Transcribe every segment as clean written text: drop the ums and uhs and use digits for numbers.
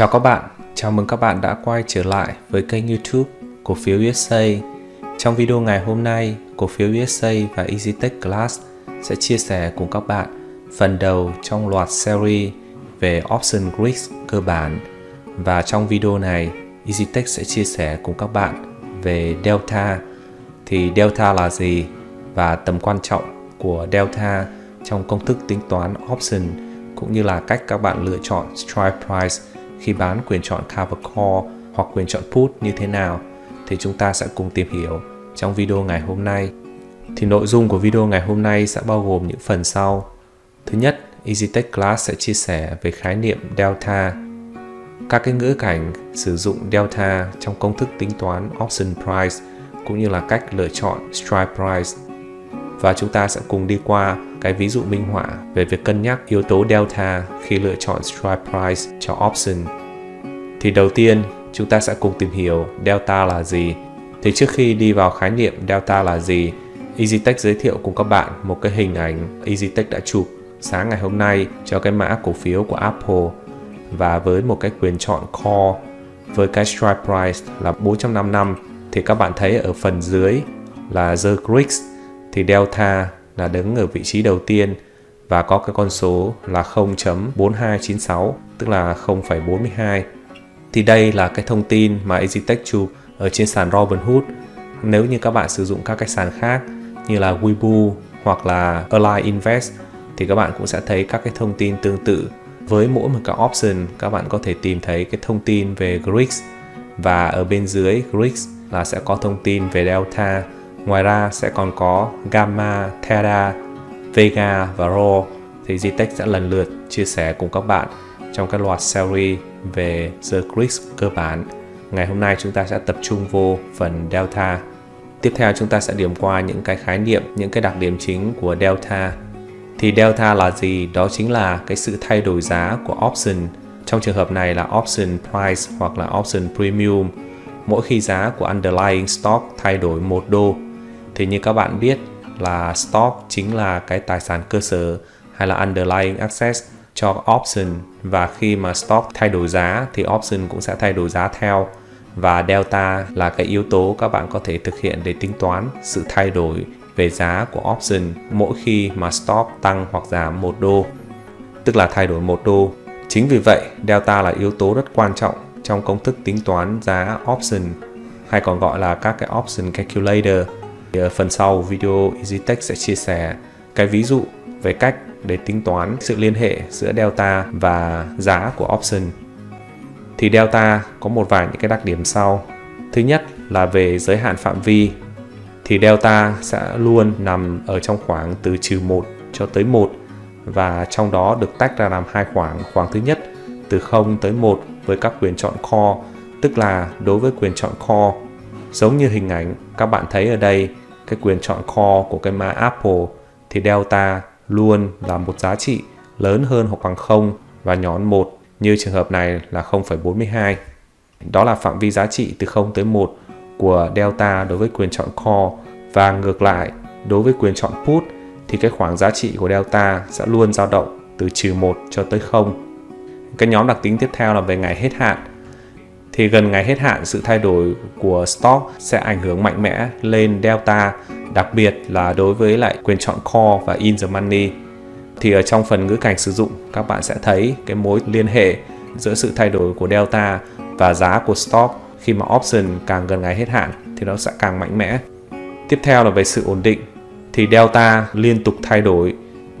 Chào các bạn, chào mừng các bạn đã quay trở lại với kênh YouTube Cổ phiếu USA. Trong video ngày hôm nay, Cổ phiếu USA và EZTechClass sẽ chia sẻ cùng các bạn phần đầu trong loạt series về Option Greeks cơ bản. Và trong video này, EZTech sẽ chia sẻ cùng các bạn về Delta. Thì Delta là gì và tầm quan trọng của Delta trong công thức tính toán Option, cũng như là cách các bạn lựa chọn Strike Price khi bán quyền chọn Cover Call hoặc quyền chọn Put như thế nào, thì chúng ta sẽ cùng tìm hiểu trong video ngày hôm nay. Thì nội dung của video ngày hôm nay sẽ bao gồm những phần sau. Thứ nhất, EZTechClass sẽ chia sẻ về khái niệm Delta, các cái ngữ cảnh sử dụng Delta trong công thức tính toán Option Price, cũng như là cách lựa chọn Strike Price. Và chúng ta sẽ cùng đi qua cái ví dụ minh họa về việc cân nhắc yếu tố Delta khi lựa chọn Strike Price cho Option. Thì đầu tiên, chúng ta sẽ cùng tìm hiểu Delta là gì. Thì trước khi đi vào khái niệm Delta là gì, EZTech giới thiệu cùng các bạn một cái hình ảnh EZTech đã chụp sáng ngày hôm nay cho cái mã cổ phiếu của Apple, và với một cái quyền chọn Call với cái Strike Price là 405 năm. Thì các bạn thấy ở phần dưới là The Greeks, thì Delta là đứng ở vị trí đầu tiên và có cái con số là 0.4296, tức là 0,42. Thì đây là cái thông tin mà EZTech chụp ở trên sàn Robinhood. Nếu như các bạn sử dụng các cái sàn khác như là Webull hoặc là Ally Invest thì các bạn cũng sẽ thấy các cái thông tin tương tự. Với mỗi một cái option các bạn có thể tìm thấy cái thông tin về Greeks, và ở bên dưới Greeks là sẽ có thông tin về Delta. Ngoài ra sẽ còn có Gamma, Theta, Vega và Rho. Thì EZTech sẽ lần lượt chia sẻ cùng các bạn trong các loạt series về The Greeks cơ bản. Ngày hôm nay chúng ta sẽ tập trung vô phần Delta. Tiếp theo chúng ta sẽ điểm qua những cái khái niệm, những cái đặc điểm chính của Delta. Thì Delta là gì? Đó chính là cái sự thay đổi giá của Option. Trong trường hợp này là Option Price hoặc là Option Premium. Mỗi khi giá của Underlying Stock thay đổi 1 đô. Thì như các bạn biết là stock chính là cái tài sản cơ sở hay là underlying asset cho option, và khi mà stock thay đổi giá thì option cũng sẽ thay đổi giá theo, và delta là cái yếu tố các bạn có thể thực hiện để tính toán sự thay đổi về giá của option mỗi khi mà stock tăng hoặc giảm 1 đô, tức là thay đổi 1 đô. Chính vì vậy delta là yếu tố rất quan trọng trong công thức tính toán giá option, hay còn gọi là các cái option calculator. Thì ở phần sau video, EZTech sẽ chia sẻ cái ví dụ về cách để tính toán sự liên hệ giữa Delta và giá của Option. Thì Delta có một vài những cái đặc điểm sau. Thứ nhất là về giới hạn phạm vi. Thì Delta sẽ luôn nằm ở trong khoảng từ -1 cho tới 1, và trong đó được tách ra làm hai khoảng. Khoảng thứ nhất từ 0 tới 1 với các quyền chọn Call, tức là đối với quyền chọn Call, giống như hình ảnh các bạn thấy ở đây, cái quyền chọn Call của cái mã Apple, thì Delta luôn là một giá trị lớn hơn hoặc bằng 0 và nhón 1, như trường hợp này là 0,42. Đó là phạm vi giá trị từ 0 tới 1 của Delta đối với quyền chọn Call. Và ngược lại, đối với quyền chọn Put thì cái khoảng giá trị của Delta sẽ luôn dao động từ -1 cho tới 0. Cái nhóm đặc tính tiếp theo là về ngày hết hạn. Thì gần ngày hết hạn, sự thay đổi của stock sẽ ảnh hưởng mạnh mẽ lên Delta, đặc biệt là đối với lại quyền chọn Call và In the Money. Thì ở trong phần ngữ cảnh sử dụng, các bạn sẽ thấy cái mối liên hệ giữa sự thay đổi của Delta và giá của stock. Khi mà Option càng gần ngày hết hạn thì nó sẽ càng mạnh mẽ. Tiếp theo là về sự ổn định. Thì Delta liên tục thay đổi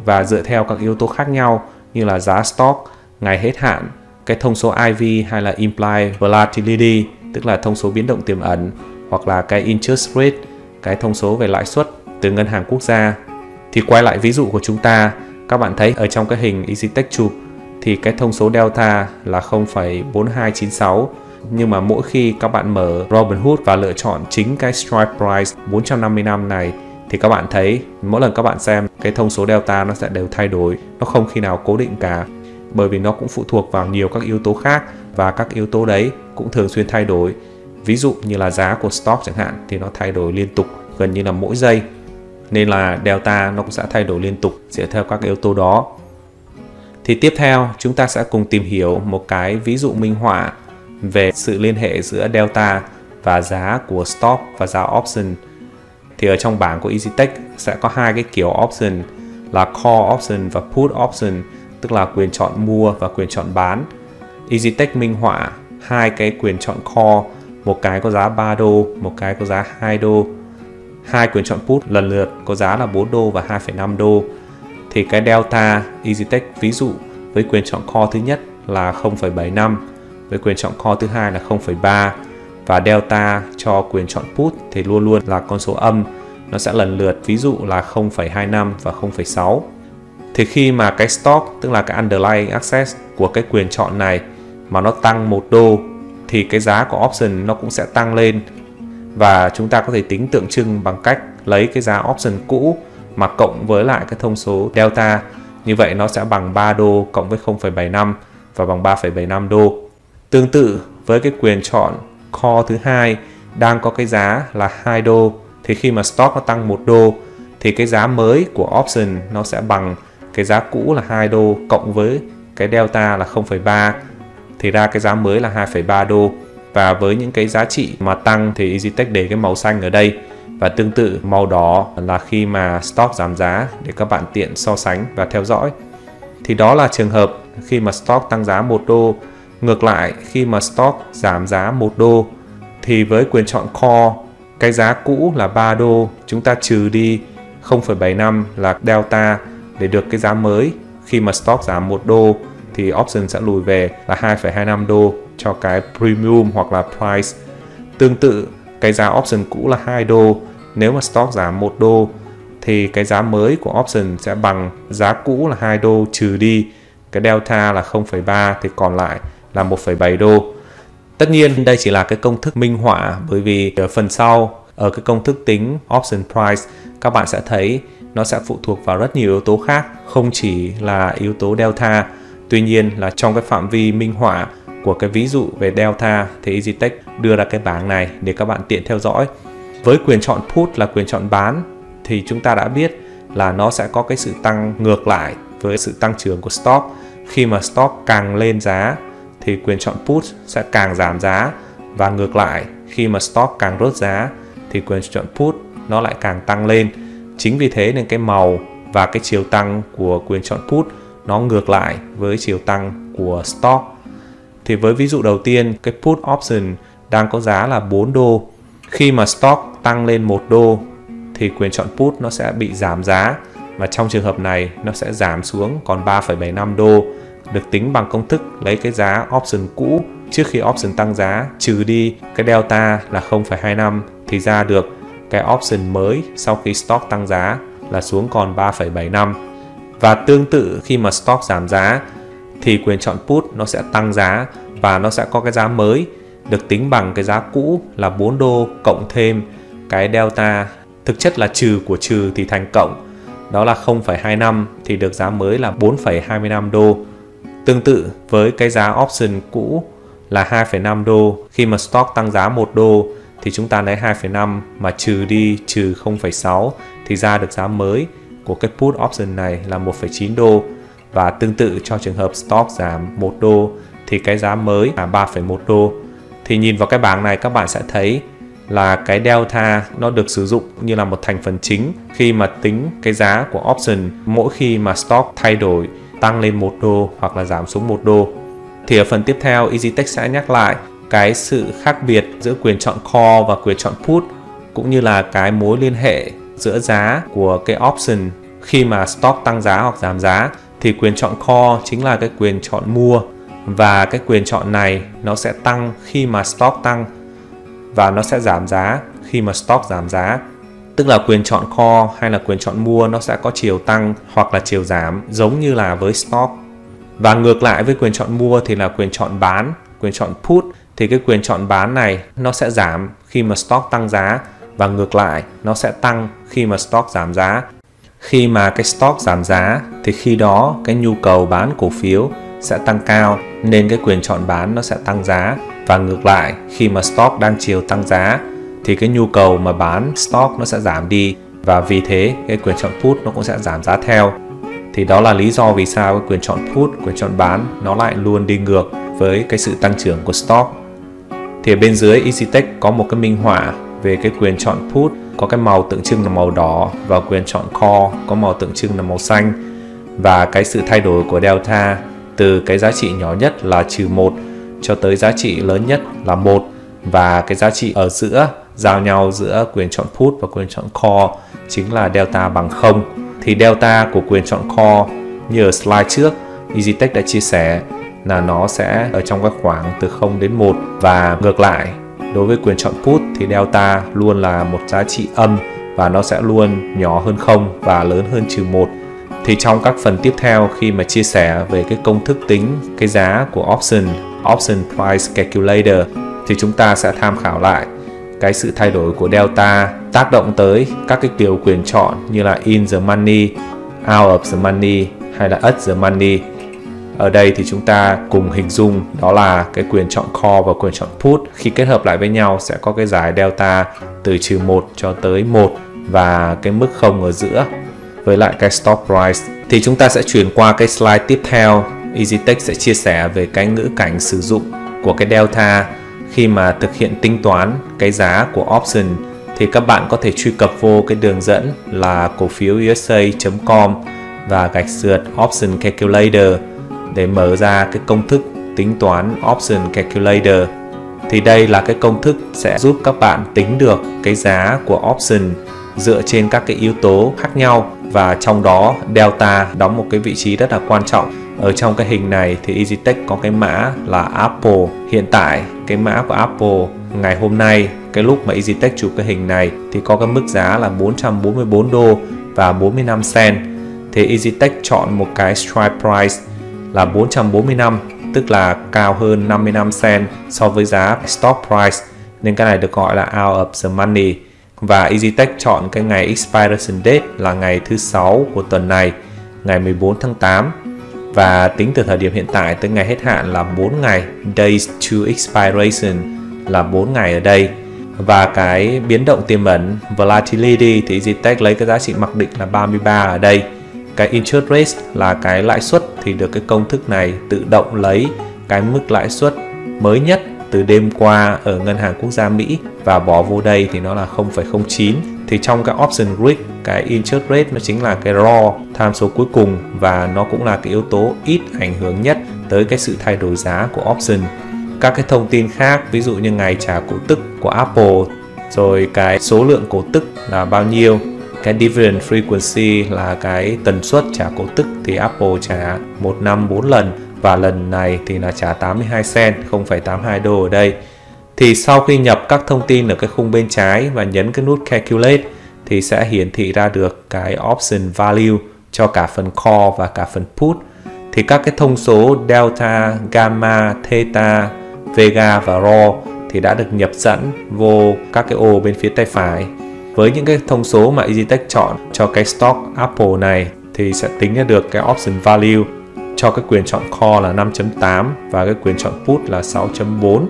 và dựa theo các yếu tố khác nhau như là giá stock, ngày hết hạn, cái thông số IV hay là Implied Volatility, tức là thông số biến động tiềm ẩn, hoặc là cái Interest Rate, cái thông số về lãi suất từ ngân hàng quốc gia. Thì quay lại ví dụ của chúng ta, các bạn thấy ở trong cái hình EZTech chụp thì cái thông số Delta là 0,4296, nhưng mà mỗi khi các bạn mở Robinhood và lựa chọn chính cái Strike Price 455 này thì các bạn thấy mỗi lần các bạn xem cái thông số Delta nó sẽ đều thay đổi, nó không khi nào cố định cả. Bởi vì nó cũng phụ thuộc vào nhiều các yếu tố khác, và các yếu tố đấy cũng thường xuyên thay đổi. Ví dụ như là giá của stock chẳng hạn, thì nó thay đổi liên tục gần như là mỗi giây, nên là Delta nó cũng sẽ thay đổi liên tục dựa theo các yếu tố đó. Thì tiếp theo chúng ta sẽ cùng tìm hiểu một cái ví dụ minh họa về sự liên hệ giữa Delta và giá của Stop và giá Option. Thì ở trong bảng của EZTech sẽ có hai cái kiểu Option là Call Option và Put Option, tức là quyền chọn mua và quyền chọn bán. EZTech minh họa hai cái quyền chọn Call, một cái có giá 3 đô, một cái có giá 2 đô. Hai quyền chọn Put lần lượt có giá là 4 đô và 2,5 đô. Thì cái Delta EZTech ví dụ với quyền chọn Call thứ nhất là 0,75, với quyền chọn Call thứ hai là 0,3, và Delta cho quyền chọn Put thì luôn luôn là con số âm, nó sẽ lần lượt ví dụ là 0,25 và 0,6. Thì khi mà cái Stop, tức là cái Underlying Access của cái quyền chọn này mà nó tăng 1 đô thì cái giá của Option nó cũng sẽ tăng lên, và chúng ta có thể tính tượng trưng bằng cách lấy cái giá Option cũ mà cộng với lại cái thông số Delta. Như vậy nó sẽ bằng 3 đô cộng với 0,75 và bằng 3,75 đô. Tương tự với cái quyền chọn Call thứ hai đang có cái giá là 2 đô, thì khi mà Stop nó tăng 1 đô thì cái giá mới của Option nó sẽ bằng cái giá cũ là 2 đô cộng với cái Delta là 0,3, thì ra cái giá mới là 2,3 đô. Và với những cái giá trị mà tăng thì EZTech để cái màu xanh ở đây, và tương tự màu đỏ là khi mà Stop giảm giá để các bạn tiện so sánh và theo dõi. Thì đó là trường hợp khi mà Stop tăng giá 1 đô. Ngược lại, khi mà Stop giảm giá 1 đô thì với quyền chọn Call, cái giá cũ là 3 đô, chúng ta trừ đi 0,75 là Delta để được cái giá mới. Khi mà Stop giảm 1 đô thì Option sẽ lùi về là 2,25 đô cho cái Premium hoặc là Price. Tương tự, cái giá Option cũ là 2 đô, nếu mà Stop giảm 1 đô thì cái giá mới của Option sẽ bằng giá cũ là 2 đô trừ đi cái Delta là 0,3, thì còn lại là 1,7 đô. Tất nhiên đây chỉ là cái công thức minh họa, bởi vì ở phần sau ở cái công thức tính Option Price các bạn sẽ thấy nó sẽ phụ thuộc vào rất nhiều yếu tố khác, không chỉ là yếu tố Delta. Tuy nhiên là trong cái phạm vi minh họa của cái ví dụ về Delta thì EZTech đưa ra cái bảng này để các bạn tiện theo dõi. Với quyền chọn Put là quyền chọn bán thì chúng ta đã biết là nó sẽ có cái sự tăng ngược lại với sự tăng trưởng của Stop. Khi mà Stop càng lên giá thì quyền chọn Put sẽ càng giảm giá, và ngược lại, khi mà Stop càng rớt giá thì quyền chọn Put nó lại càng tăng lên. Chính vì thế nên cái màu và cái chiều tăng của quyền chọn Put nó ngược lại với chiều tăng của Stop. Thì với ví dụ đầu tiên, cái Put Option đang có giá là 4 đô. Khi mà Stop tăng lên 1 đô thì quyền chọn Put nó sẽ bị giảm giá, mà trong trường hợp này nó sẽ giảm xuống còn 3,75 đô, được tính bằng công thức lấy cái giá Option cũ trước khi Option tăng giá trừ đi cái Delta là 0,25, thì ra được cái Option mới sau khi Stop tăng giá là xuống còn 3,75. Và tương tự khi mà Stop giảm giá thì quyền chọn Put nó sẽ tăng giá, và nó sẽ có cái giá mới được tính bằng cái giá cũ là 4 đô cộng thêm cái Delta, thực chất là trừ của trừ thì thành cộng, đó là 0,25, thì được giá mới là 4,25 đô. Tương tự với cái giá Option cũ là 2,5 đô, khi mà Stop tăng giá 1 đô thì chúng ta lấy 2,5 mà trừ đi trừ 0,6, thì ra được giá mới của cái Put Option này là 1,9 đô. Và tương tự cho trường hợp Stop giảm 1 đô thì cái giá mới là 3,1 đô. Thì nhìn vào cái bảng này các bạn sẽ thấy là cái Delta nó được sử dụng như là một thành phần chính khi mà tính cái giá của Option mỗi khi mà Stop thay đổi, tăng lên 1 đô hoặc là giảm xuống 1 đô. Thì ở phần tiếp theo EZTech sẽ nhắc lại cái sự khác biệt giữa quyền chọn Call và quyền chọn Put, cũng như là cái mối liên hệ giữa giá của cái Option khi mà Stop tăng giá hoặc giảm giá. Thì quyền chọn Call chính là cái quyền chọn mua, và cái quyền chọn này nó sẽ tăng khi mà Stop tăng và nó sẽ giảm giá khi mà Stop giảm giá. Tức là quyền chọn Call hay là quyền chọn mua nó sẽ có chiều tăng hoặc là chiều giảm giống như là với Stop. Và ngược lại với quyền chọn mua thì là quyền chọn bán, quyền chọn Put, thì cái quyền chọn bán này nó sẽ giảm khi mà Stop tăng giá, và ngược lại nó sẽ tăng khi mà Stop giảm giá. Khi mà cái Stop giảm giá thì khi đó cái nhu cầu bán cổ phiếu sẽ tăng cao nên cái quyền chọn bán nó sẽ tăng giá, và ngược lại khi mà Stop đang chiều tăng giá thì cái nhu cầu mà bán Stop nó sẽ giảm đi, và vì thế cái quyền chọn Put nó cũng sẽ giảm giá theo. Thì đó là lý do vì sao cái quyền chọn put, quyền chọn bán nó lại luôn đi ngược với cái sự tăng trưởng của stock. Thì ở bên dưới EZTech có một cái minh họa về cái quyền chọn put có cái màu tượng trưng là màu đỏ và quyền chọn call có màu tượng trưng là màu xanh, và cái sự thay đổi của Delta từ cái giá trị nhỏ nhất là -1 cho tới giá trị lớn nhất là 1, và cái giá trị ở giữa giao nhau giữa quyền chọn put và quyền chọn call chính là Delta bằng 0. Thì Delta của quyền chọn call như ở slide trước EZTech đã chia sẻ là nó sẽ ở trong các khoảng từ 0 đến 1, và ngược lại đối với quyền chọn put thì Delta luôn là một giá trị âm và nó sẽ luôn nhỏ hơn 0 và lớn hơn -1. Thì trong các phần tiếp theo khi mà chia sẻ về cái công thức tính cái giá của option, option price calculator, thì chúng ta sẽ tham khảo lại cái sự thay đổi của Delta tác động tới các cái kiểu quyền chọn như là in the money, out of the money hay là at the money. Ở đây thì chúng ta cùng hình dung đó là cái quyền chọn call và quyền chọn put khi kết hợp lại với nhau sẽ có cái giải Delta từ -1 cho tới 1 và cái mức 0 ở giữa với lại cái stop price. Thì chúng ta sẽ chuyển qua cái slide tiếp theo. EZTech sẽ chia sẻ về cái ngữ cảnh sử dụng của cái Delta khi mà thực hiện tính toán cái giá của option. Thì các bạn có thể truy cập vô cái đường dẫn là cophieuusa.com và / option calculator để mở ra cái công thức tính toán option calculator. Thì đây là cái công thức sẽ giúp các bạn tính được cái giá của option dựa trên các cái yếu tố khác nhau, và trong đó Delta đóng một cái vị trí rất là quan trọng. Ở trong cái hình này thì EZTech có cái mã là Apple. Hiện tại cái mã của Apple ngày hôm nay, cái lúc mà EZTech chụp cái hình này thì có cái mức giá là $444.45. Thì EZTech chọn một cái strike price là 445, tức là cao hơn 55 cent so với giá stop price, nên cái này được gọi là out of the money. Và EZTech chọn cái ngày expiration date là ngày thứ 6 của tuần này, ngày 14 tháng 8, và tính từ thời điểm hiện tại tới ngày hết hạn là 4 ngày, days to expiration là 4 ngày ở đây. Và cái biến động tiềm ẩn volatility thì EZTech lấy cái giá trị mặc định là 33 ở đây. Cái interest rate là cái lãi suất thì được cái công thức này tự động lấy cái mức lãi suất mới nhất từ đêm qua ở Ngân hàng Quốc gia Mỹ và bỏ vô đây thì nó là 0,09. Thì trong cái option Greek, cái interest rate nó chính là cái Rho, tham số cuối cùng, và nó cũng là cái yếu tố ít ảnh hưởng nhất tới cái sự thay đổi giá của option. Các cái thông tin khác ví dụ như ngày trả cổ tức của Apple, rồi cái số lượng cổ tức là bao nhiêu, cái dividend frequency là cái tần suất trả cổ tức, thì Apple trả 1 năm 4 lần và lần này thì là trả 82 cent, 0,82 đô ở đây. Thì sau khi nhập các thông tin ở cái khung bên trái và nhấn cái nút calculate thì sẽ hiển thị ra được cái option value cho cả phần call và cả phần put. Thì các cái thông số Delta, Gamma, Theta, Vega và Rho thì đã được nhập sẵn vô các cái ô bên phía tay phải. Với những cái thông số mà EZTech chọn cho cái stock Apple này thì sẽ tính ra được cái option value cho cái quyền chọn call là 5.8 và cái quyền chọn put là 6.4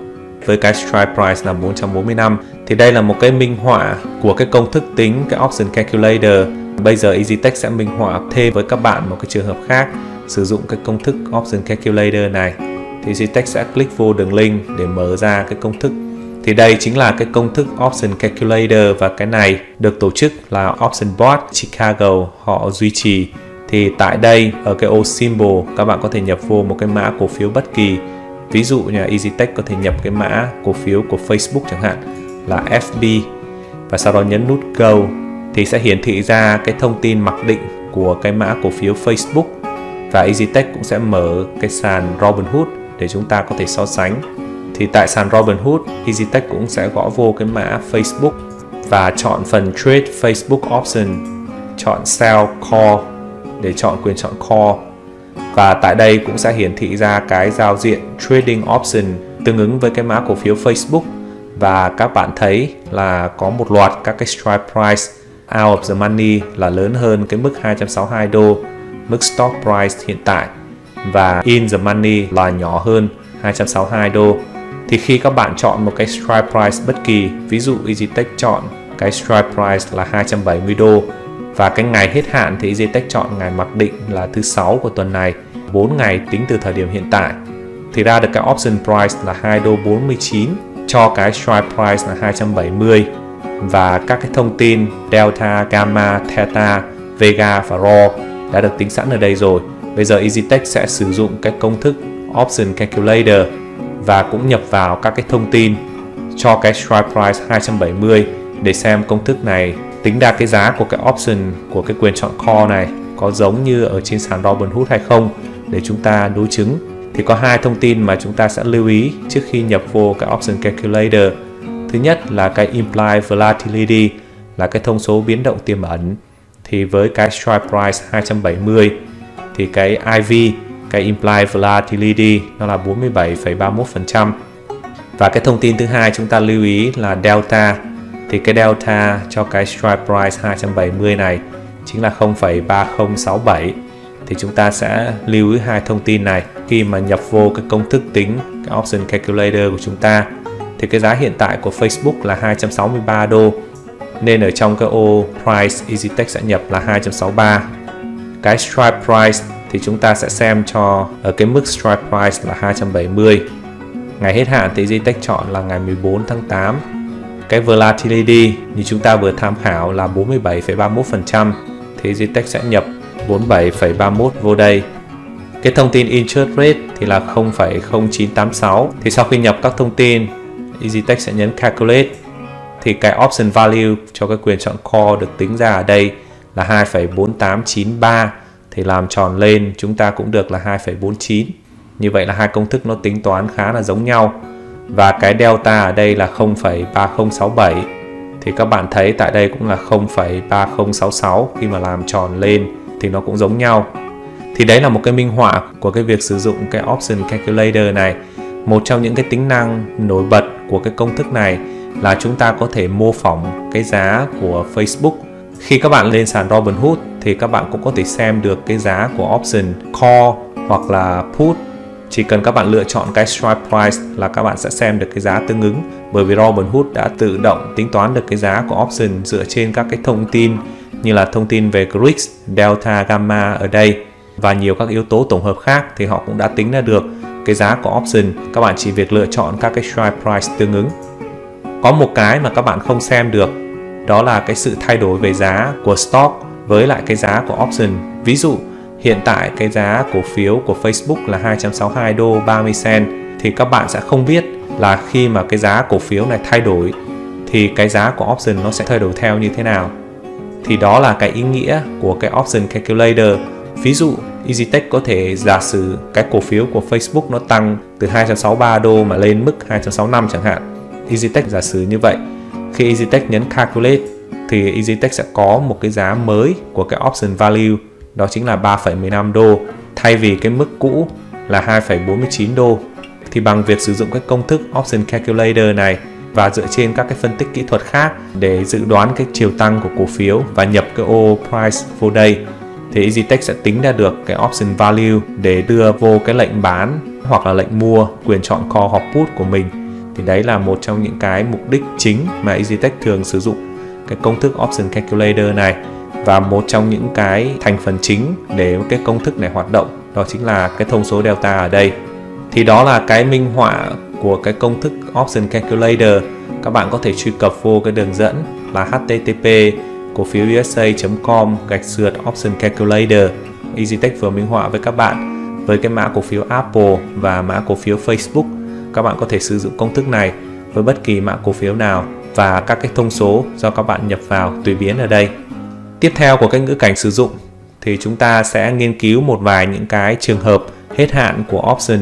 với cái strike price là 445. Thì đây là một cái minh họa của cái công thức tính cái option calculator. Bây giờ EZTech sẽ minh họa thêm với các bạn một cái trường hợp khác sử dụng cái công thức option calculator này. Thì EZTech sẽ click vô đường link để mở ra cái công thức. Thì đây chính là cái công thức Option Calculator, và cái này được tổ chức là Option Board Chicago họ duy trì. Thì tại đây ở cái ô Symbol các bạn có thể nhập vô một cái mã cổ phiếu bất kỳ. Ví dụ như EZTech có thể nhập cái mã cổ phiếu của Facebook chẳng hạn là FB, và sau đó nhấn nút Go thì sẽ hiển thị ra cái thông tin mặc định của cái mã cổ phiếu Facebook. Và EZTech cũng sẽ mở cái sàn Robinhood để chúng ta có thể so sánh. Thì tại sàn Robinhood, EZTech cũng sẽ gõ vô cái mã Facebook và chọn phần Trade Facebook Option, chọn Sell Call để chọn quyền chọn Call. Và tại đây cũng sẽ hiển thị ra cái giao diện Trading Option tương ứng với cái mã cổ phiếu Facebook. Và các bạn thấy là có một loạt các cái strike price out of the money là lớn hơn cái mức 262 đô, mức stock price hiện tại, và in the money là nhỏ hơn 262 đô. Thì khi các bạn chọn một cái strike price bất kỳ, ví dụ EZTech chọn cái strike price là 270 đô Và cái ngày hết hạn thì EZTech chọn ngày mặc định là thứ 6 của tuần này, 4 ngày tính từ thời điểm hiện tại. Thì ra được cái option price là $2.49 cho cái strike price là 270. Và các cái thông tin Delta, Gamma, Theta, Vega và Rho đã được tính sẵn ở đây rồi. Bây giờ EZTech sẽ sử dụng cái công thức Option Calculator và cũng nhập vào các cái thông tin cho cái strike price 270 để xem công thức này tính ra cái giá của cái option của cái quyền chọn call này có giống như ở trên sàn Robinhood hay không, để chúng ta đối chứng. Thì có hai thông tin mà chúng ta sẽ lưu ý trước khi nhập vô cái Option Calculator. Thứ nhất là cái Implied Volatility, là cái thông số biến động tiềm ẩn. Thì với cái strike price 270 thì cái IV, cái Implied Volatility nó là 47,31%. Và cái thông tin thứ hai chúng ta lưu ý là Delta. Thì cái Delta cho cái strike price 270 này chính là 0,3067. Thì chúng ta sẽ lưu ý hai thông tin này khi mà nhập vô cái công thức tính cái Option Calculator của chúng ta. Thì cái giá hiện tại của Facebook là $263, nên ở trong cái ô Price EZTech sẽ nhập là 263. Cái strike price thì chúng ta sẽ xem cho ở cái mức strike price là 270. Ngày hết hạn thì EZTech chọn là ngày 14 tháng 8. Cái volatility như chúng ta vừa tham khảo là 47,31%, thì EZTech sẽ nhập 47,31 vô đây. Cái thông tin interest rate thì là 0,0986. Thì sau khi nhập các thông tin, EZTech sẽ nhấn calculate. Thì cái option value cho cái quyền chọn call được tính ra ở đây là 2,4893. Thì làm tròn lên chúng ta cũng được là 2,49. Như vậy là hai công thức nó tính toán khá là giống nhau. Và cái delta ở đây là 0,3067. Thì các bạn thấy tại đây cũng là 0,3066. Khi mà làm tròn lên thì nó cũng giống nhau. Thì đấy là một cái minh họa của cái việc sử dụng cái Option Calculator này. Một trong những cái tính năng nổi bật của cái công thức này là chúng ta có thể mô phỏng cái giá của Facebook. Khi các bạn lên sàn Robinhood thì các bạn cũng có thể xem được cái giá của option call hoặc là put. Chỉ cần các bạn lựa chọn cái strike price là các bạn sẽ xem được cái giá tương ứng, bởi vì Robinhood đã tự động tính toán được cái giá của option dựa trên các cái thông tin như là thông tin về Greeks, Delta, Gamma ở đây và nhiều các yếu tố tổng hợp khác. Thì họ cũng đã tính ra được cái giá của option, các bạn chỉ việc lựa chọn các cái strike price tương ứng. Có một cái mà các bạn không xem được, đó là cái sự thay đổi về giá của stock với lại cái giá của option. Ví dụ hiện tại cái giá cổ phiếu của Facebook là $262.30, thì các bạn sẽ không biết là khi mà cái giá cổ phiếu này thay đổi thì cái giá của option nó sẽ thay đổi theo như thế nào. Thì đó là cái ý nghĩa của cái Option Calculator. Ví dụ EZTech có thể giả sử cái cổ phiếu của Facebook nó tăng từ $263 mà lên mức $265 chẳng hạn. EZTech giả sử như vậy. Khi EZTech nhấn calculate thì EZTech sẽ có một cái giá mới của cái option value, đó chính là $3.15 thay vì cái mức cũ là $2.49. Thì bằng việc sử dụng cái công thức Option Calculator này và dựa trên các cái phân tích kỹ thuật khác để dự đoán cái chiều tăng của cổ phiếu và nhập cái ô price vô đây, thì EZTech sẽ tính ra được cái option value để đưa vô cái lệnh bán hoặc là lệnh mua quyền chọn call hoặc put của mình. Thì đấy là một trong những cái mục đích chính mà EZTech thường sử dụng cái công thức Option Calculator này, và một trong những cái thành phần chính để cái công thức này hoạt động đó chính là cái thông số delta ở đây. Thì đó là cái minh họa của cái công thức Option Calculator. Các bạn có thể truy cập vô cái đường dẫn là http://cophieuusa.com/optioncalculator. EZTech vừa minh họa với các bạn với cái mã cổ phiếu Apple và mã cổ phiếu Facebook. Các bạn có thể sử dụng công thức này với bất kỳ mã cổ phiếu nào và các cái thông số do các bạn nhập vào tùy biến ở đây. Tiếp theo của cái ngữ cảnh sử dụng thì chúng ta sẽ nghiên cứu một vài những cái trường hợp hết hạn của option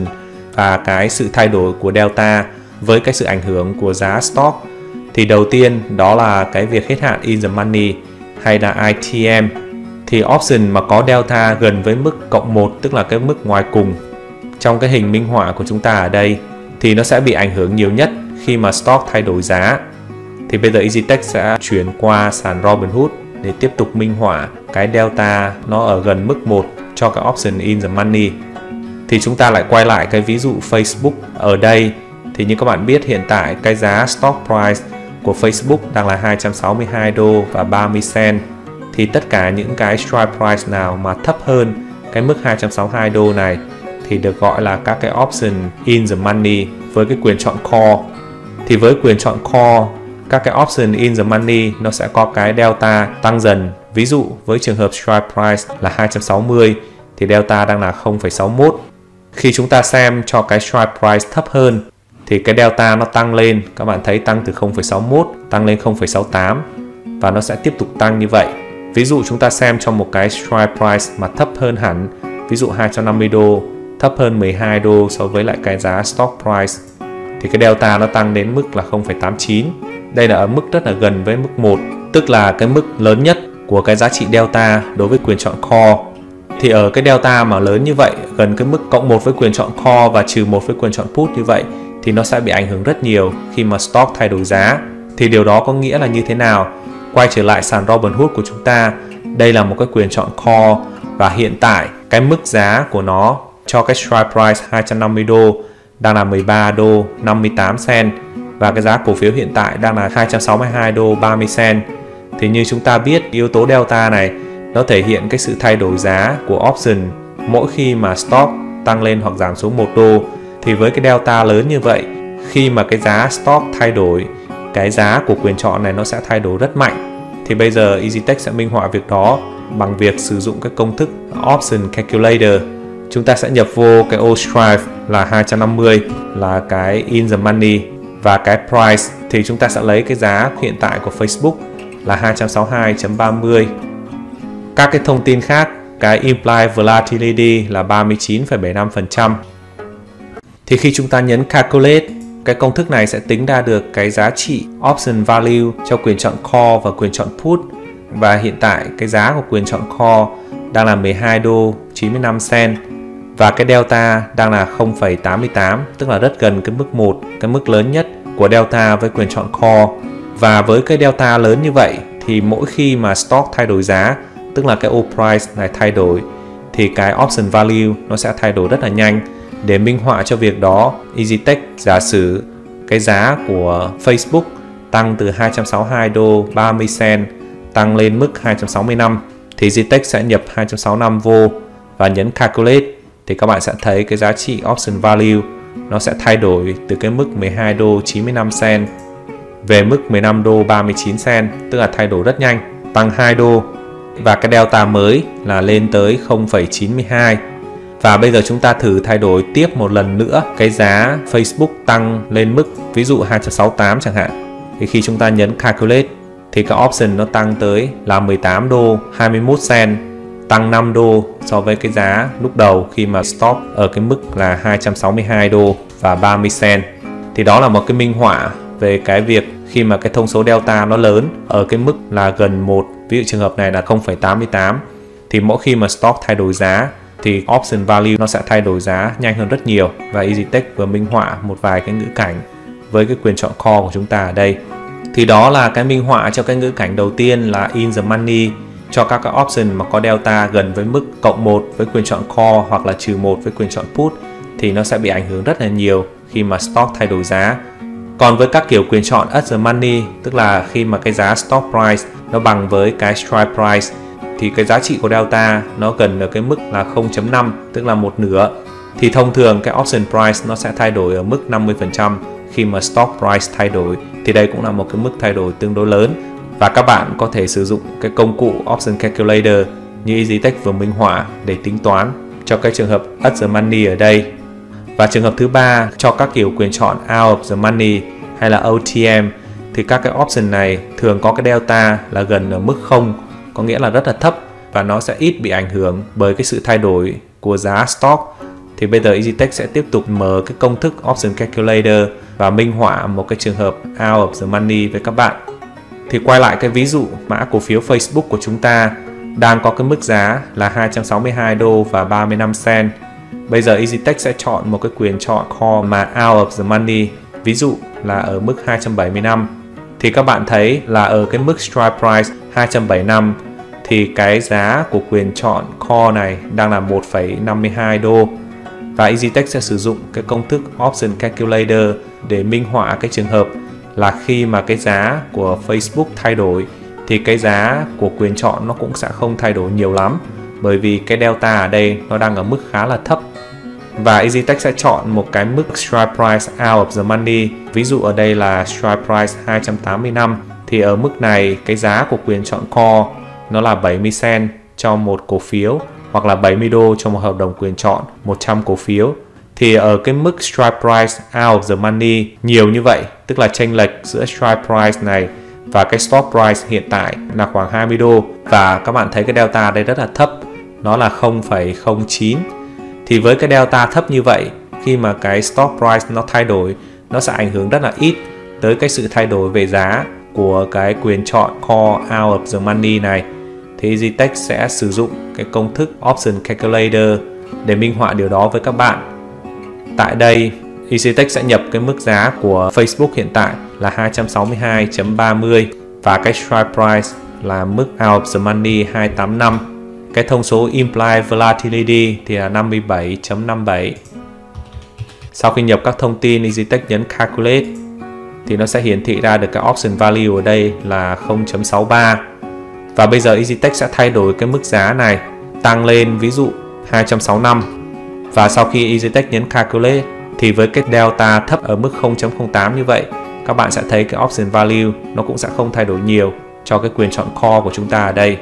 và cái sự thay đổi của delta với cái sự ảnh hưởng của giá stock. Thì đầu tiên đó là cái việc hết hạn in the money hay là ITM. Thì option mà có delta gần với mức +1, tức là cái mức ngoài cùng trong cái hình minh họa của chúng ta ở đây, thì nó sẽ bị ảnh hưởng nhiều nhất khi mà stock thay đổi giá. Thì bây giờ EZTech sẽ chuyển qua sàn Robinhood để tiếp tục minh họa cái delta nó ở gần mức 1 cho cái option in the money. Thì chúng ta lại quay lại cái ví dụ Facebook ở đây. Thì như các bạn biết hiện tại cái giá stock price của Facebook đang là $262.30. thì tất cả những cái strike price nào mà thấp hơn cái mức 262 đô này thì được gọi là các cái option in the money với cái quyền chọn call. Thì với quyền chọn call, các cái option in the money nó sẽ có cái delta tăng dần. Ví dụ với trường hợp strike price là 260 thì delta đang là 0,61. Khi chúng ta xem cho cái strike price thấp hơn thì cái delta nó tăng lên, các bạn thấy tăng từ 0,61 tăng lên 0,68 và nó sẽ tiếp tục tăng như vậy. Ví dụ chúng ta xem cho một cái strike price mà thấp hơn hẳn, ví dụ 250 đô, thấp hơn 12 đô so với lại cái giá stock price thì cái delta nó tăng đến mức là 0,89. Đây là ở mức rất là gần với mức 1, tức là cái mức lớn nhất của cái giá trị delta đối với quyền chọn call. Thì ở cái delta mà lớn như vậy, gần cái mức cộng 1 với quyền chọn call và trừ 1 với quyền chọn put như vậy, thì nó sẽ bị ảnh hưởng rất nhiều khi mà stock thay đổi giá. Thì điều đó có nghĩa là như thế nào? Quay trở lại sàn Robinhood của chúng ta, đây là một cái quyền chọn call và hiện tại cái mức giá của nó cho cái strike price 250 đô đang là 13 đô 58 cent và cái giá cổ phiếu hiện tại đang là 262 đô 30 cent. Thì như chúng ta biết, yếu tố delta này nó thể hiện cái sự thay đổi giá của option mỗi khi mà stock tăng lên hoặc giảm xuống 1 đô. Thì với cái delta lớn như vậy, khi mà cái giá stock thay đổi, cái giá của quyền chọn này nó sẽ thay đổi rất mạnh. Thì bây giờ EZTech sẽ minh họa việc đó bằng việc sử dụng cái công thức Option Calculator. Chúng ta sẽ nhập vô cái ô strike là 250 là cái in the money và cái price thì chúng ta sẽ lấy cái giá hiện tại của Facebook là 262.30. Các cái thông tin khác, cái implied volatility là 39,75%. Thì khi chúng ta nhấn calculate, cái công thức này sẽ tính ra được cái giá trị option value cho quyền chọn call và quyền chọn put. Và hiện tại cái giá của quyền chọn call đang là 12 đô 95 cent và cái delta đang là 0,88, tức là rất gần cái mức 1, cái mức lớn nhất của delta với quyền chọn call. Và với cái delta lớn như vậy thì mỗi khi mà stock thay đổi giá, tức là cái old price này thay đổi thì cái option value nó sẽ thay đổi rất là nhanh. Để minh họa cho việc đó, EZTech giả sử cái giá của Facebook tăng từ 262 đô 30 cent tăng lên mức 265 thì EZTech sẽ nhập 265 vô và nhấn calculate thì các bạn sẽ thấy cái giá trị option value nó sẽ thay đổi từ cái mức 12 đô 95 cent về mức 15 đô 39 cent, tức là thay đổi rất nhanh, tăng 2 đô và cái delta mới là lên tới 0,92. Và bây giờ chúng ta thử thay đổi tiếp một lần nữa cái giá Facebook tăng lên mức ví dụ 268 chẳng hạn. Thì khi chúng ta nhấn calculate thì cái option nó tăng tới là 18 đô 21 cent, tăng 5 đô so với cái giá lúc đầu khi mà stop ở cái mức là 262 đô và 30 cent. Thì đó là một cái minh họa về cái việc khi mà cái thông số delta nó lớn ở cái mức là gần 1, ví dụ trường hợp này là 0,88 thì mỗi khi mà stock thay đổi giá thì option value nó sẽ thay đổi giá nhanh hơn rất nhiều. Và EZTech vừa minh họa một vài cái ngữ cảnh với cái quyền chọn call của chúng ta ở đây. Thì đó là cái minh họa cho cái ngữ cảnh đầu tiên là in the money cho các cái option mà có delta gần với mức cộng 1 với quyền chọn call hoặc là trừ 1 với quyền chọn put thì nó sẽ bị ảnh hưởng rất là nhiều khi mà stock thay đổi giá. Còn với các kiểu quyền chọn at the money, tức là khi mà cái giá stock price nó bằng với cái strike price thì cái giá trị của delta nó gần ở cái mức là 0.5, tức là 1/2. Thì thông thường cái option price nó sẽ thay đổi ở mức 50% khi mà stock price thay đổi. Thì đây cũng là một cái mức thay đổi tương đối lớn. Và các bạn có thể sử dụng cái công cụ Option Calculator như EZTech vừa minh họa để tính toán cho cái trường hợp at the money ở đây. Và trường hợp thứ ba cho các kiểu quyền chọn out of the money hay là OTM thì các cái option này thường có cái delta là gần ở mức 0, có nghĩa là rất là thấp và nó sẽ ít bị ảnh hưởng bởi cái sự thay đổi của giá stock. Thì bây giờ EZTech sẽ tiếp tục mở cái công thức Option Calculator và minh họa một cái trường hợp out of the money với các bạn. Thì quay lại cái ví dụ mã cổ phiếu Facebook của chúng ta đang có cái mức giá là 262 đô và 35 cent. Bây giờ EZTech sẽ chọn một cái quyền chọn call mà out of the money, ví dụ là ở mức 275. Thì các bạn thấy là ở cái mức strike price 275 thì cái giá của quyền chọn call này đang là 1,52 đô. Và EZTech sẽ sử dụng cái công thức Option Calculator để minh họa cái trường hợp là khi mà cái giá của Facebook thay đổi thì cái giá của quyền chọn nó cũng sẽ không thay đổi nhiều lắm, bởi vì cái delta ở đây nó đang ở mức khá là thấp. Và EZTech sẽ chọn một cái mức strike price out of the money, ví dụ ở đây là strike price 285, thì ở mức này cái giá của quyền chọn call nó là 70 cent cho một cổ phiếu, hoặc là 70 đô cho một hợp đồng quyền chọn 100 cổ phiếu. Thì ở cái mức strike price out of the money nhiều như vậy, tức là chênh lệch giữa strike price này và cái stop price hiện tại là khoảng 20 đô. Và các bạn thấy cái delta đây rất là thấp, nó là 0,09. Thì với cái delta thấp như vậy, khi mà cái stop price nó thay đổi, nó sẽ ảnh hưởng rất là ít tới cái sự thay đổi về giá của cái quyền chọn call out of the money này. Thì EZTech sẽ sử dụng cái công thức Option Calculator để minh họa điều đó với các bạn. Tại đây, EZTech sẽ nhập cái mức giá của Facebook hiện tại là 262.30 và cái strike price là mức out of the money 285. Cái thông số implied volatility thì là 57.57. Sau khi nhập các thông tin, EZTech nhấn calculate thì nó sẽ hiển thị ra được cái option value ở đây là 0.63. Và bây giờ EZTech sẽ thay đổi cái mức giá này tăng lên ví dụ 265. Và sau khi EZTech nhấn calculate thì với cái delta thấp ở mức 0.08 như vậy, các bạn sẽ thấy cái option value nó cũng sẽ không thay đổi nhiều cho cái quyền chọn call của chúng ta ở đây.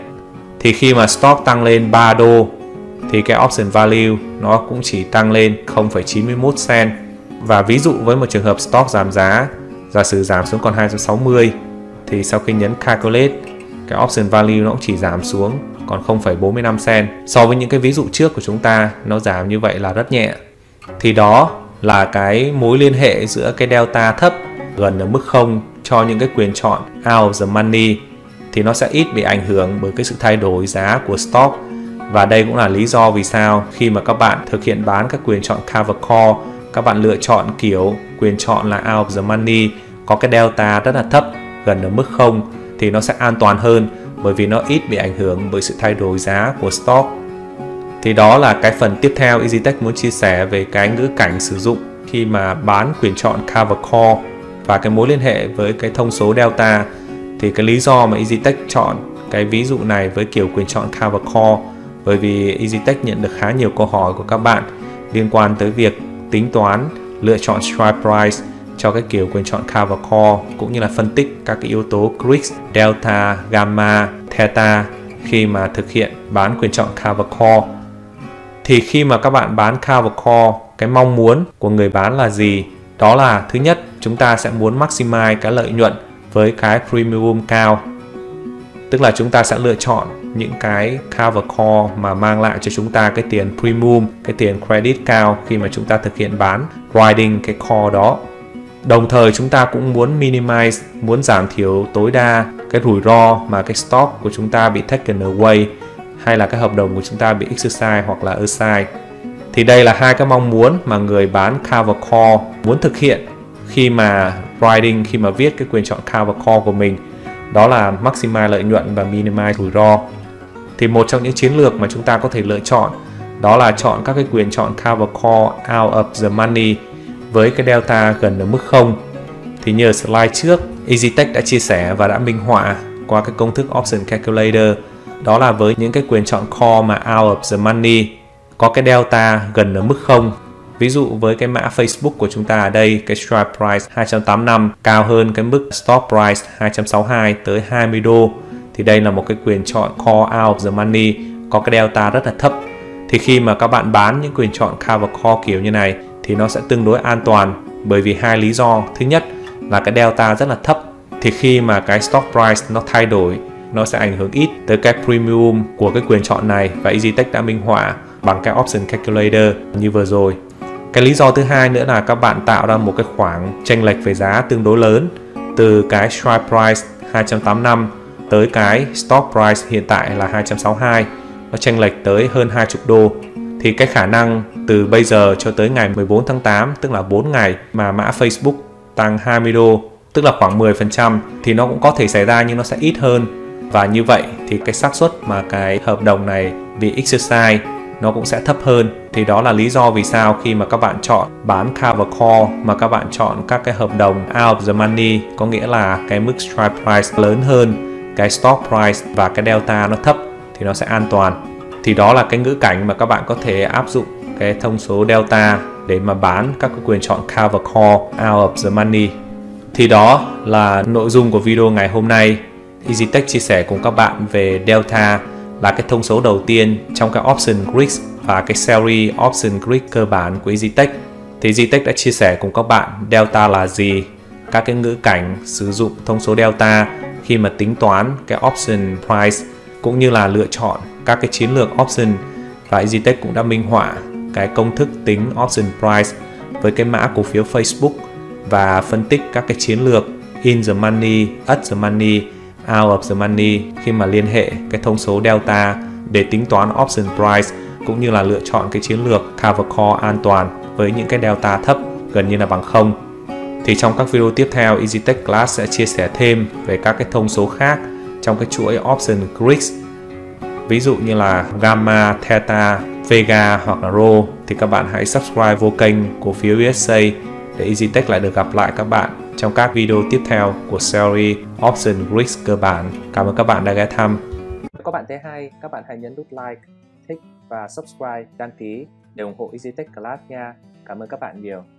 Thì khi mà stock tăng lên 3 đô thì cái option value nó cũng chỉ tăng lên 0,91 cent. Và ví dụ với một trường hợp stock giảm giá, giả sử giảm xuống còn 260, thì sau khi nhấn calculate cái option value nó cũng chỉ giảm xuống còn 0,45 cent. So với những cái ví dụ trước của chúng ta, nó giảm như vậy là rất nhẹ. Thì đó là cái mối liên hệ giữa cái delta thấp gần ở mức 0 cho những cái quyền chọn out of the money, thì nó sẽ ít bị ảnh hưởng bởi cái sự thay đổi giá của stock. Và đây cũng là lý do vì sao khi mà các bạn thực hiện bán các quyền chọn cover call, các bạn lựa chọn kiểu quyền chọn là out of the money có cái delta rất là thấp gần ở mức 0 thì nó sẽ an toàn hơn, bởi vì nó ít bị ảnh hưởng bởi sự thay đổi giá của stock. Thì đó là cái phần tiếp theo EZTech muốn chia sẻ về cái ngữ cảnh sử dụng khi mà bán quyền chọn cover call và cái mối liên hệ với cái thông số delta. Thì cái lý do mà EZTech chọn cái ví dụ này với kiểu quyền chọn cover call, bởi vì EZTech nhận được khá nhiều câu hỏi của các bạn liên quan tới việc tính toán lựa chọn strike price cho cái kiểu quyền chọn cover call, cũng như là phân tích các cái yếu tố Greeks, Delta, Gamma, Theta khi mà thực hiện bán quyền chọn cover call. Thì khi mà các bạn bán cover call, cái mong muốn của người bán là gì? Đó là thứ nhất, chúng ta sẽ muốn maximize cái lợi nhuận với cái premium cao, tức là chúng ta sẽ lựa chọn những cái cover call mà mang lại cho chúng ta cái tiền premium, cái tiền credit cao khi mà chúng ta thực hiện bán riding cái call đó. Đồng thời chúng ta cũng muốn minimize, muốn giảm thiểu tối đa cái rủi ro mà cái stock của chúng ta bị taken away, hay là cái hợp đồng của chúng ta bị exercise hoặc là aside. Thì đây là hai cái mong muốn mà người bán cover call muốn thực hiện khi mà writing, khi mà viết cái quyền chọn cover call của mình, đó là maximize lợi nhuận và minimize rủi ro. Thì một trong những chiến lược mà chúng ta có thể lựa chọn đó là chọn các cái quyền chọn cover call out of the money với cái delta gần ở mức 0. Thì như ở slide trước, EZTech đã chia sẻ và đã minh họa qua cái công thức Option Calculator, đó là với những cái quyền chọn call mà out of the money có cái delta gần ở mức 0. Ví dụ với cái mã Facebook của chúng ta ở đây, cái strike price 285 cao hơn cái mức stop price 262 tới 20 đô. Thì đây là một cái quyền chọn call out of the money có cái delta rất là thấp. Thì khi mà các bạn bán những quyền chọn cover call kiểu như này thì nó sẽ tương đối an toàn, bởi vì hai lý do. Thứ nhất là cái delta rất là thấp, thì khi mà cái stock price nó thay đổi, nó sẽ ảnh hưởng ít tới cái premium của cái quyền chọn này, và EZTech đã minh họa bằng cái option calculator như vừa rồi. Cái lý do thứ hai nữa là các bạn tạo ra một cái khoảng chênh lệch về giá tương đối lớn từ cái strike price 285 tới cái stock price hiện tại là 262, nó chênh lệch tới hơn 20 đô. Thì cái khả năng từ bây giờ cho tới ngày 14 tháng 8, tức là 4 ngày mà mã Facebook tăng 20 đô, tức là khoảng 10%, thì nó cũng có thể xảy ra nhưng nó sẽ ít hơn. Và như vậy thì cái xác suất mà cái hợp đồng này bị exercise nó cũng sẽ thấp hơn. Thì đó là lý do vì sao khi mà các bạn chọn bán cover call mà các bạn chọn các cái hợp đồng out of the money, có nghĩa là cái mức strike price lớn hơn cái stock price và cái delta nó thấp thì nó sẽ an toàn. Thì đó là cái ngữ cảnh mà các bạn có thể áp dụng cái thông số delta để mà bán các cái quyền chọn cover call, out of the money. Thì đó là nội dung của video ngày hôm nay. EZTech chia sẻ cùng các bạn về delta là cái thông số đầu tiên trong cái option Greeks và cái series option Greeks cơ bản của EZTech. Thì EZTech đã chia sẻ cùng các bạn delta là gì, các cái ngữ cảnh sử dụng thông số delta khi mà tính toán cái option price cũng như là lựa chọn các cái chiến lược option, và EZTech cũng đã minh họa cái công thức tính option price với cái mã cổ phiếu Facebook và phân tích các cái chiến lược in the money, at the money, out of the money khi mà liên hệ cái thông số delta để tính toán option price cũng như là lựa chọn cái chiến lược cover call an toàn với những cái delta thấp gần như là bằng 0. Thì trong các video tiếp theo, EZTech Class sẽ chia sẻ thêm về các cái thông số khác trong cái chuỗi option Greeks, ví dụ như là Gamma, Theta, Vega hoặc là Rho. Thì các bạn hãy subscribe vô kênh Cổ phiếu USA để EZTech lại được gặp lại các bạn trong các video tiếp theo của series Option Greeks cơ bản. Cảm ơn các bạn đã ghé thăm. Nếu các bạn thấy hay, các bạn hãy nhấn nút like, thích và subscribe, đăng ký để ủng hộ EZTech Class nha. Cảm ơn các bạn nhiều.